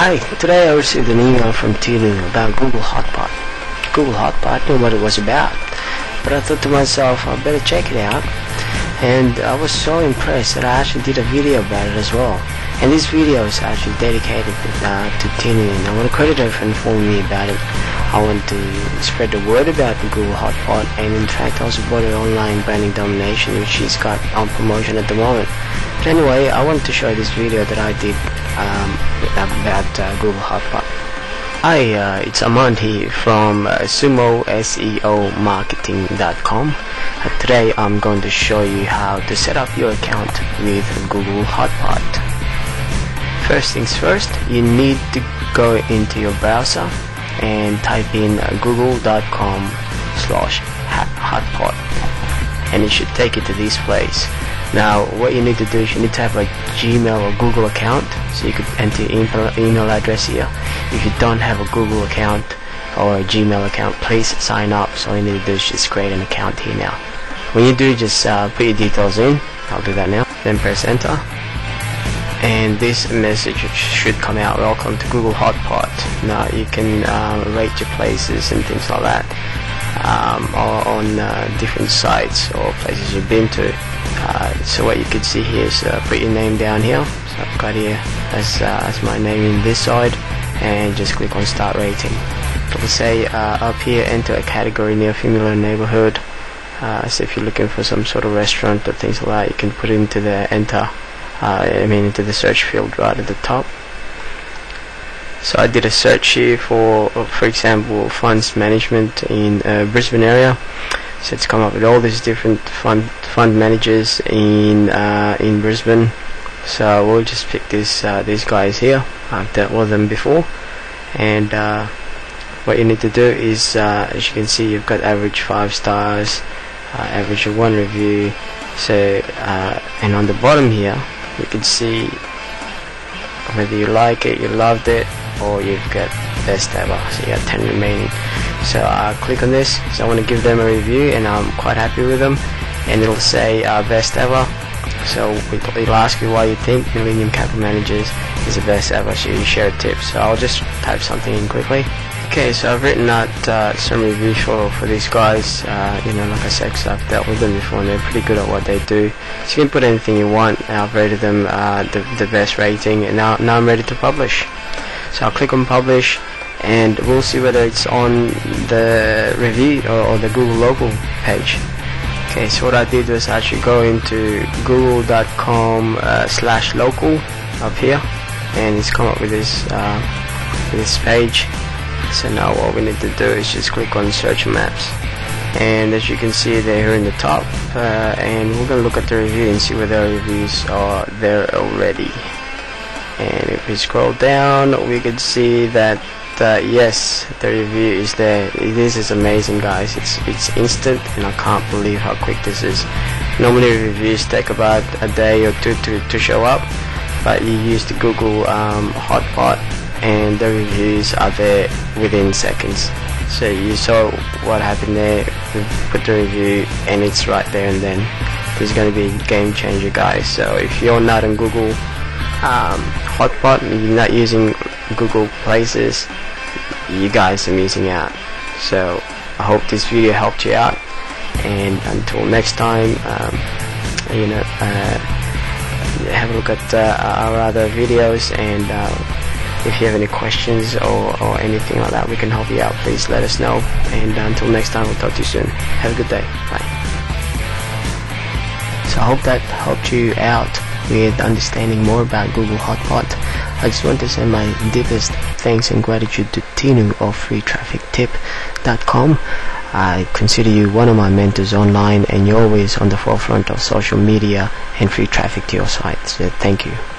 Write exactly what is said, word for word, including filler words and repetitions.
Hi, today I received an email from Tinu about Google Hotpot. Google Hotpot, knew what it was about, but I thought to myself, I better check it out. And I was so impressed that I actually did a video about it as well. And this video is actually dedicated uh, to Tinu, and I want to credit her for informing me about it. I want to spread the word about the Google Hotpot, and in fact also bought her online branding domination, which she's got on promotion at the moment. But anyway, I wanted to show this video that I did um, about uh, Google Hotpot. Hi, uh, it's Aman here from uh, sumo seo marketing dot com. Uh, today I'm going to show you how to set up your account with Google Hotpot. First things first, you need to go into your browser and type in uh, google dot com slash hotpot, and it should take you to this place. Now what you need to do is you need to have a Gmail or Google account, so you could enter your email address here. If you don't have a Google account or a Gmail account, please sign up. So all you need to do is just create an account here now. When you do, just uh, put your details in. I'll do that now. Then press enter, and this message should come out: welcome to Google Hotpot. Now you can uh, rate your places and things like that, um, or on uh, different sites or places you've been to. Uh, so what you can see here is uh, put your name down here. So I've got here as, uh, as my name in this side, and just click on start rating. It'll say uh, up here, enter a category near familiar neighborhood. Uh, so if you're looking for some sort of restaurant or things like that, you can put it into the enter uh, I mean into the search field right at the top. So I did a search here for for example funds management in uh, Brisbane area. So it's come up with all these different fund fund managers in uh, in Brisbane. So we'll just pick this uh, these guys here. I've dealt with them before, and uh, what you need to do is, uh, as you can see, you've got average five stars, uh, average of one review. So uh, and on the bottom here, you can see whether you like it, you loved it, or you've got best ever. So you got ten remaining. So I click on this, so I want to give them a review, and I'm quite happy with them, and it'll say uh, best ever. So it'll ask you why you think Millennium Capital Managers is the best ever, so you share a tip. So I'll just type something in quickly. Okay, so I've written out uh, some reviews for, for these guys. Uh, you know, like I said, cause I've dealt with them before and they're pretty good at what they do. So you can put anything you want, and I've rated them uh, the, the best rating, and now, now I'm ready to publish. So I'll click on publish, and we'll see whether it's on the review or, or the Google local page. Okay, so what I did was actually go into google dot com uh, slash local up here, and it's come up with this uh, with this page. So now what we need to do is just click on search maps, and as you can see they're here in the top, uh, and we're gonna look at the review and see whether our reviews are there already. And if we scroll down, we can see that Uh, yes, the review is there. This is amazing, guys. It's it's instant, and I can't believe how quick this is. Normally reviews take about a day or two to, to show up, but you use the Google um, Hotpot and the reviews are there within seconds. So you saw what happened there. We put the review and it's right there and then. This is going to be a game changer, guys. So if you're not on Google um, Hotpot and you're not using Google Places, you guys are missing out. So I hope this video helped you out, and until next time, um, you know, uh, have a look at uh, our other videos, and uh, if you have any questions or, or anything like that we can help you out, please let us know. And until next time, we'll talk to you soon. Have a good day. Bye. So I hope that helped you out with understanding more about Google Hotpot. I just want to send my deepest thanks and gratitude to Tinu of free traffic tip dot com. I consider you one of my mentors online, and you're always on the forefront of social media and free traffic to your site. So thank you.